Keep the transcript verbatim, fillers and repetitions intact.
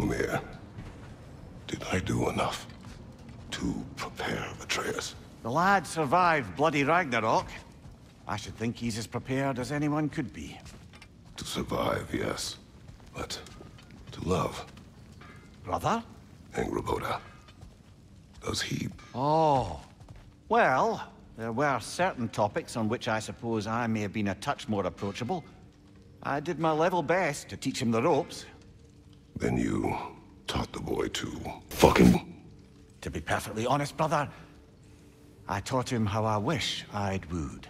Mimir, did I do enough to prepare Atreus? The lad survived bloody Ragnarok. I should think he's as prepared as anyone could be. To survive, yes. But to love. Brother? Angrboda. Does he... Oh. Well, there were certain topics on which I suppose I may have been a touch more approachable. I did my level best to teach him the ropes. Then you taught the boy to fuck him? To be perfectly honest, brother, I taught him how I wish I'd wooed.